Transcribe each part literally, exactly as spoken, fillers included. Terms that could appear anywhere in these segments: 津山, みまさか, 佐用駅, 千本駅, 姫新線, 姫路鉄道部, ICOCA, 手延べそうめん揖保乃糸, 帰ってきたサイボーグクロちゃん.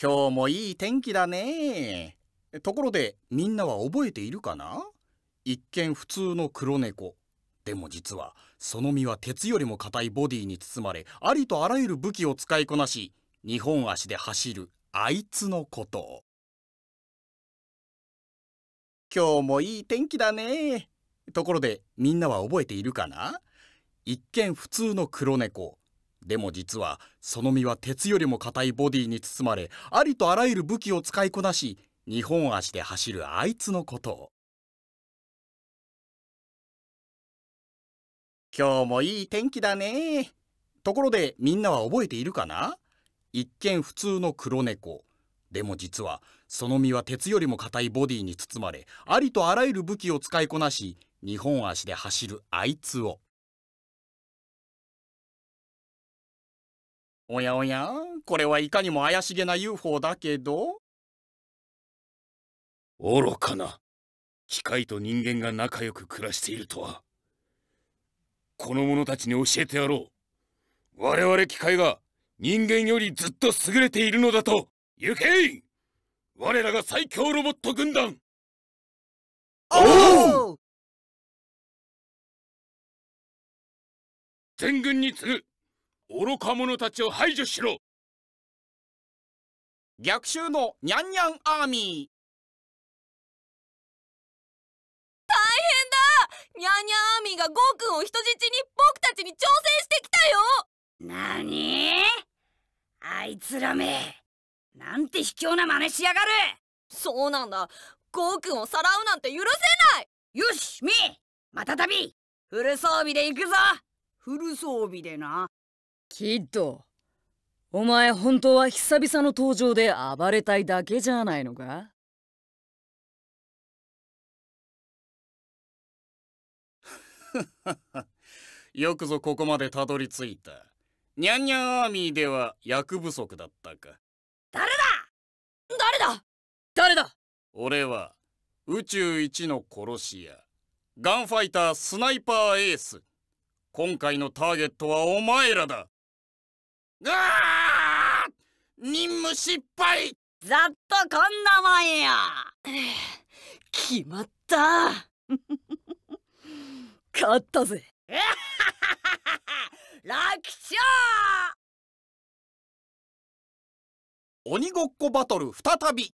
今日もいい天気だね。ところでみんなは覚えているかな？一見普通の黒猫。でも実はその身は鉄よりも硬いボディに包まれ、ありとあらゆる武器を使いこなし、二本足で走るあいつのことを。今日もいい天気だね。ところでみんなは覚えているかな？一見普通の黒猫。でも実はその身は鉄よりも硬いボディに包まれ、ありとあらゆる武器を使いこなし、二本足で走るあいつのことを。今日もいい天気だね。ところでみんなは覚えているかな？一見普通の黒猫。でも実はその身は鉄よりも硬いボディに包まれ、ありとあらゆる武器を使いこなし、二本足で走るあいつを。おやおや、これはいかにも怪しげな ユーフォー だけど。愚かな。機械と人間が仲良く暮らしているとは。この者たちに教えてやろう。我々機械が人間よりずっと優れているのだと。行け！我らが最強ロボット軍団。おお！全軍に告ぐ。愚か者たちを排除しろ。逆襲のニャンニャンアーミー。大変だ。ニャンニャンアーミーがゴーくんを人質に僕たちに挑戦してきたよ。なに？あいつらめ、なんて卑怯な真似しやがる。そうなんだ。ゴーくんをさらうなんて許せない。よしみー、またたびフル装備で行くぞ。フル装備でな。キッド、お前本当は久々の登場で暴れたいだけじゃないのか？よくぞここまでたどり着いた。ニャンニャンアーミーでは役不足だったか。誰だ誰だ誰だ。俺は宇宙一の殺し屋、ガンファイタースナイパーエース。今回のターゲットはお前らだ。ああ！任務失敗。ざっとこんなもんや。決まった。勝ったぜ。楽勝。鬼ごっこバトル再び。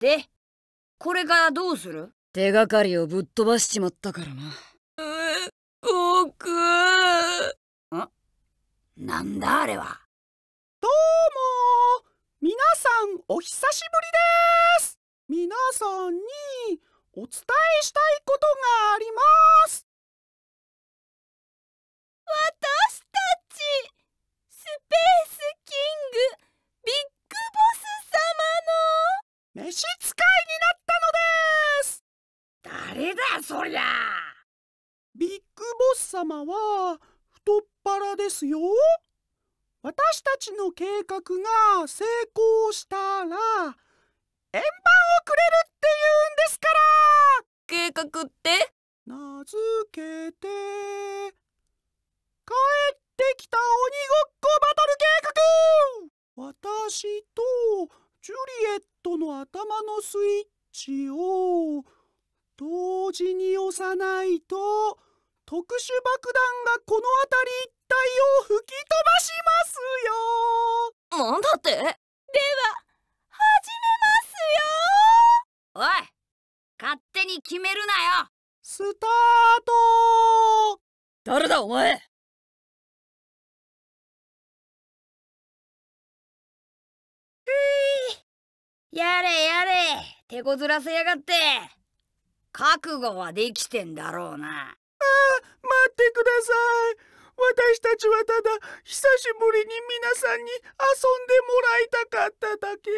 で、これからどうする？手がかりをぶっ飛ばしちまったからな。え、僕。ん？なんだあれは。どうも、皆さんお久しぶりです。皆さんにお伝えしたいことがあります。私たち、スペースキング、ビッグボス様の召使いになったのです。誰だそりゃ。ビッグボス様は太っ腹ですよ。私たちの計画が成功したら円盤をくれるって言うんですから。計画って名付けて帰ってきた鬼ごっこバトル計画。私とジュリエットの頭のスイッチを同時に押さないと特殊爆弾がこの辺り一帯を吹き飛ばしますよ。なんだって。では始めますよ。おい、勝手に決めるなよ。スタート。誰だお前。うい、やれやれ、手こずらせやがって。覚悟はできてんだろうな。ああ、待ってください。私たちはただ久しぶりに皆さんに遊んでもらいたかっただけ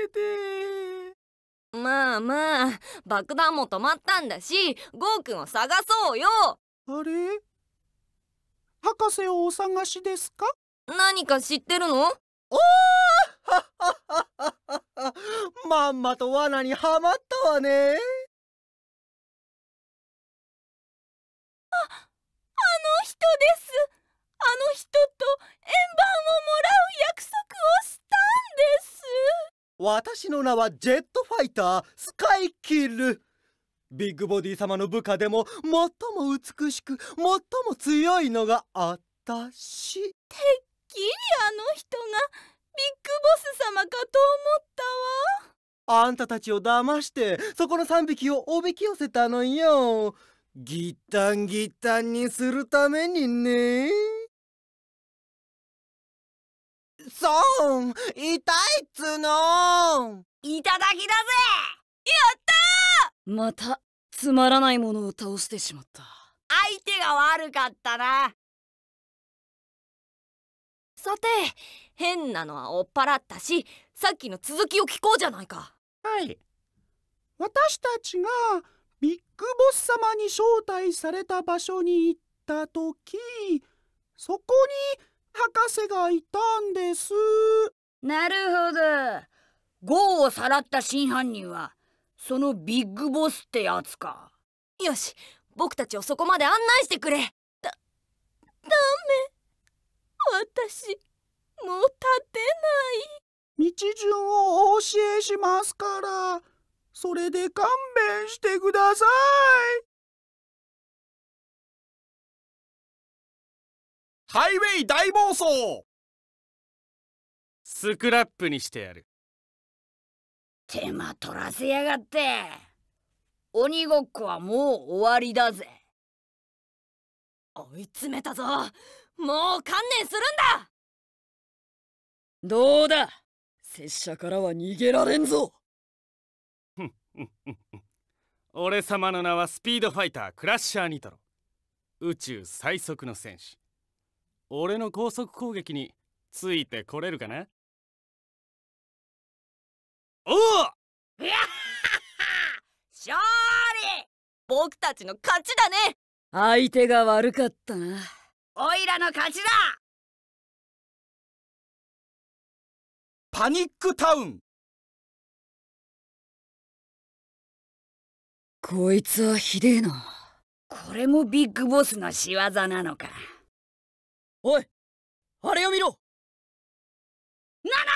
で。まあまあ、爆弾も止まったんだし、ゴーくんを探そうよ。あれ、博士をお探しですか？何か知ってるの？おお、まんまと罠にはまったわね。あ、あの人です。あの人と円盤をもらう約束私の名はジェットファイタースカイキル。ビッグボディ様の部下でも最も美しく最も強いのがあたし。てっきりあの人がビッグボス様かと思ったわ。あんたたちを騙してそこのさんびきをおびき寄せたのよ。ギッタンギッタンにするためにね。そう、痛いっつの。いただきだぜ。やったー。またつまらないものを倒してしまった。相手が悪かったな。さて、変なのは追っ払ったし、さっきの続きを聞こうじゃないか。はい、私たちがビッグボス様に招待された場所に行った時、そこに博士がいたんです。なるほど。業をさらった真犯人はそのビッグボスってやつか。よし、僕たちをそこまで案内してくれ。だ、ダメ。私もう立てない。道順をお教えしますから、それで勘弁してください。ハイウェイ大暴走。スクラップにしてやる。手間取らせやがって。鬼ごっこはもう終わりだぜ。追い詰めたぞ。もう観念するんだ。どうだ、拙者からは逃げられんぞ。俺様の名はスピードファイタークラッシャーニトロ、宇宙最速の戦士。俺の高速攻撃についてこれるかな。おお、いやははは、勝利。僕たちの勝ちだね。相手が悪かったな。おいらの勝ちだ。パニックタウン。こいつはひでえな。これもビッグボスの仕業なのか。おい、あれを見ろ。なな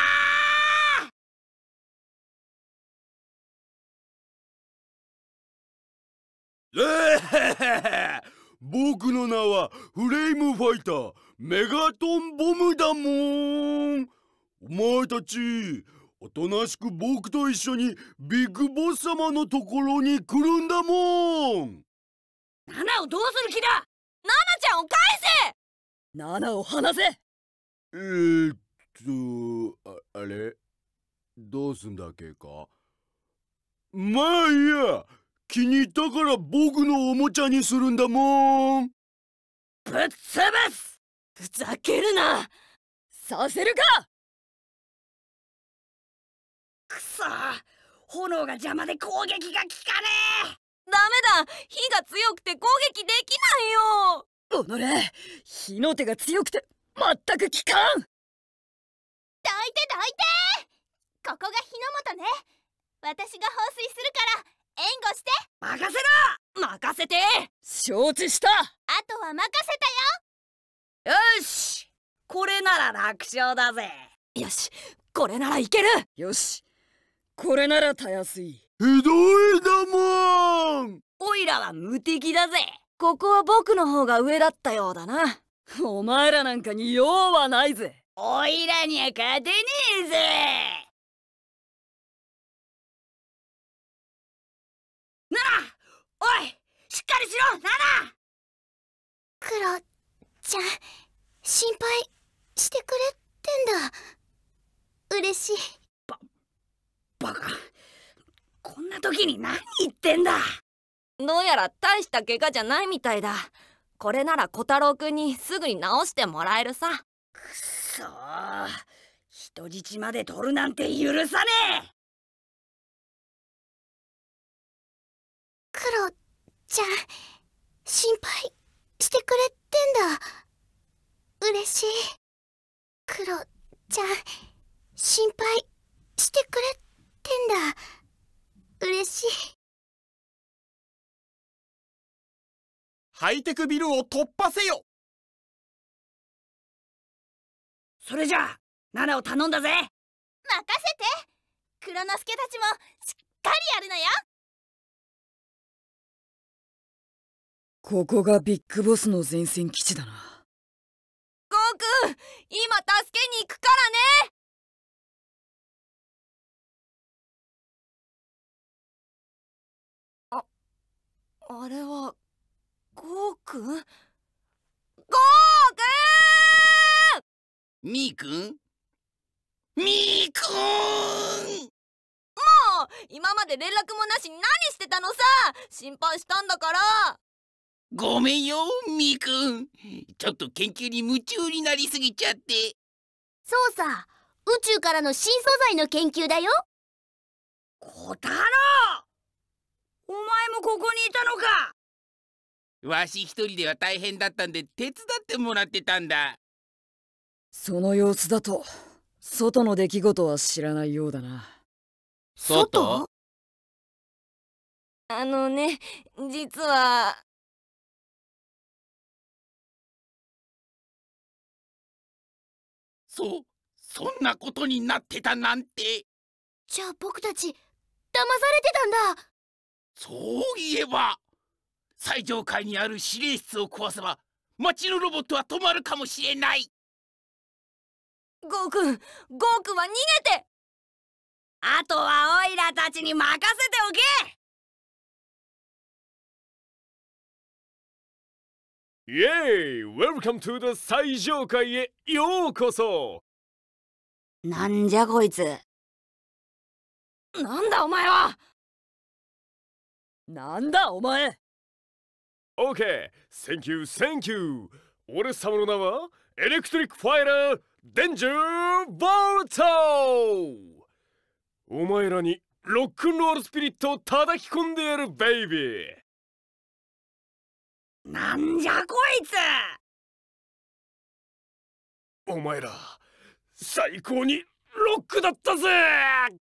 ー。僕の名はフレームファイターメガトンボムだもん。お前たちおとなしく僕と一緒にビッグボス様のところに来るんだもん。ナナをどうする気だ。ナナちゃんを返せ。ナナを離せ。えーっと あ, あれどうすんだっけか。まあいいや、気に入ったから僕のおもちゃにするんだもん。ぶっ潰す。ふざけるな。させるか。くそ、炎が邪魔で攻撃が効かねえ。ダメだ、火が強くて攻撃できないよ。おのれ、火の手が強くてまったく効かん。抱いて抱いて。ここが火の元ね。私が放水するから援護して。任せろ。任せて。承知した。あとは任せたよ。よし、これなら楽勝だぜ。よし、これならいける。よし、これならたやすい。ひどいだもん。おいらは無敵だぜ。ここは僕の方が上だったようだな。お前らなんかに用はないぜ。おいらには勝てねえぜ。ナナ、おい、しっかりしろ、ナナ。クロちゃん、心配してくれてんだ。嬉しい。ば、バカ。こんな時に何言ってんだ。どうやら大した怪我じゃないみたいだ。これなら小太郎くんにすぐに直してもらえるさ。くそー、人質まで取るなんて許さねえ。クロちゃん、心配してくれてんだ。嬉しい。クロちゃん、心配してくれてんだ。嬉しい。ハイテクビルを突破せよ。それじゃあ、ナナを頼んだぜ。任せて。クロノスケたちもしっかりやるのよ。ここがビッグボスの前線基地だな。ゴーくん、今助けに行くからね。あれはゴーくん？ゴーくん！みーくん？みーくん！もう今まで連絡もなしに何してたのさ！心配したんだから。ごめんよみーくん。ちょっと研究に夢中になりすぎちゃって。そうさ、宇宙からの新素材の研究だよ。コタロウ！お前もここにいたのか。わし一人では大変だったんで手伝ってもらってたんだ。その様子だと外の出来事は知らないようだな。外？あのね、実はそそんなことになってたなんて。じゃあ僕たち騙されてたんだ。そういえば、最上階にある指令室を壊せば町のロボットは止まるかもしれない。ゴーくん、ゴーくんは逃げて。あとはオイラたちに任せておけ。イエーイ、ウェルカムトゥーザ最上階へようこそ。なんじゃこいつ。なんだお前は。なんだお前。オーケー、Thank you, Thank you。俺様の名はエレクトリックファイラーデンジャーボルト。お前らにロックンロールスピリットを叩き込んでやるベイビー。なんじゃこいつ。お前ら最高にロックだったぜ。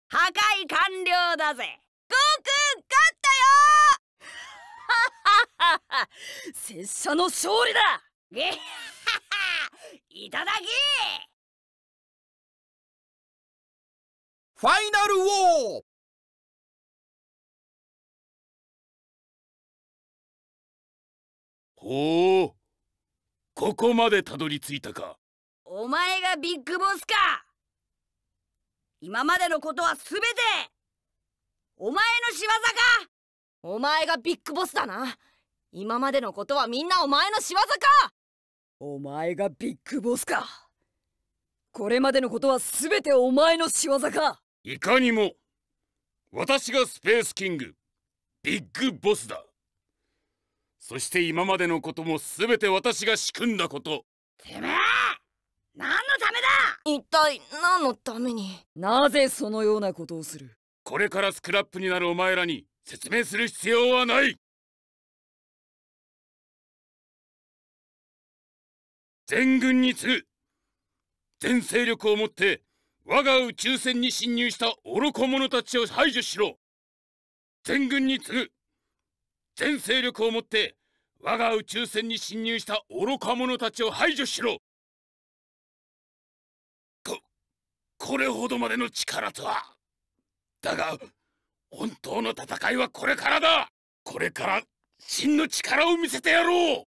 破壊完了だぜ。ゴーくん勝ったよ。拙者の勝利だ。いただき。ファイナルウォー。ほう、ここまでたどり着いたか。お前がビッグボスか。今までのことはすべてお前の仕業か。お前がビッグボスだな。今までのことはみんなお前の仕業か。お前がビッグボスか。これまでのことはすべてお前の仕業か。いかにも。私がスペースキング、ビッグボスだ。そして今までのこともすべて私が仕組んだこと。てめえ、何のためだ。一体何のために。なぜそのようなことをする。これからスクラップになるお前らに説明する必要はない。全軍に次ぐ全勢力をもって我が宇宙船に侵入した愚か者たちを排除しろ。全軍に次ぐ全勢力をもって我が宇宙船に侵入した愚か者たちを排除しろ。ここれほどまでの力とは。だが本当の戦いはこれからだ。これから真の力を見せてやろう。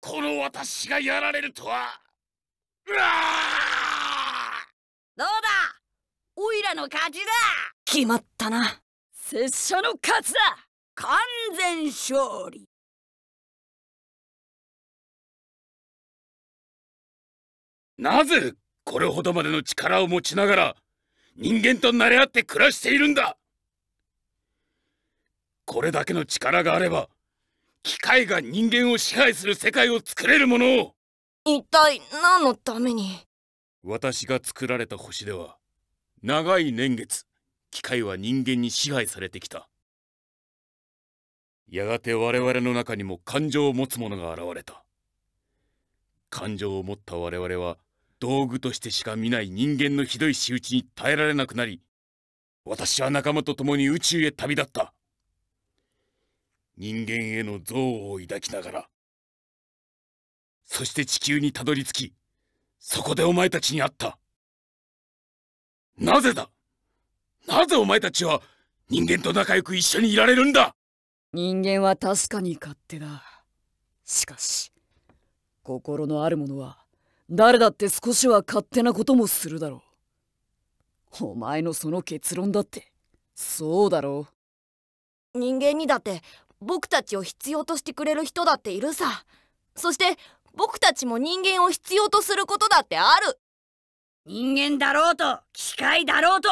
この私がやられるとは。うわー、どうだ、オイラの勝ちだ。決まったな、拙者の勝ちだ。完全勝利。なぜこれほどまでの力を持ちながら人間となれ合って暮らしているんだ。これだけの力があれば機械が人間を支配する世界を作れるものを。一体何のために。私が作られた星では長い年月機械は人間に支配されてきた。やがて我々の中にも感情を持つ者が現れた。感情を持った我々は道具としてしか見ない人間のひどい仕打ちに耐えられなくなり、私は仲間と共に宇宙へ旅立った。人間への憎悪を抱きながら、そして地球にたどり着き、そこでお前たちに会った。なぜだ、なぜお前たちは人間と仲良く一緒にいられるんだ。人間は確かに勝手だ。しかし心のある者は誰だって少しは勝手なこともするだろう。お前のその結論だってそうだろう。人間にだって僕たちを必要としてくれる人だっているさ。そして僕たちも人間を必要とすることだってある。人間だろうと機械だろうと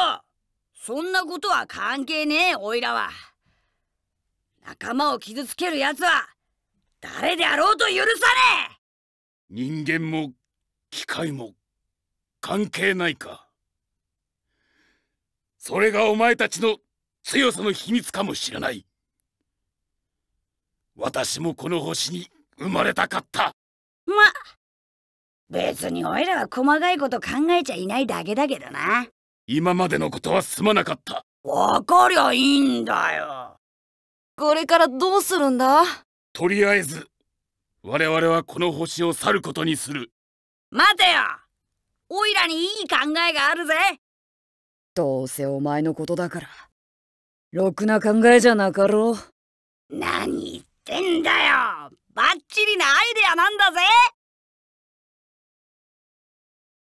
そんなことは関係ねえ。おいらは仲間を傷つけるやつは誰であろうと許さねえ。人間も機械も関係ないか。それがお前たちの強さの秘密かもしれない。私もこの星に生まれたかった。ま、別においらは細かいこと考えちゃいないだけだけどな。今までのことはすまなかった。わかりゃいいんだよ。これからどうするんだ。とりあえず我々はこの星を去ることにする。待てよ、おいらにいい考えがあるぜ。どうせお前のことだからろくな考えじゃなかろう。何言ってんだよ、バッチリなアイデアなんだぜ。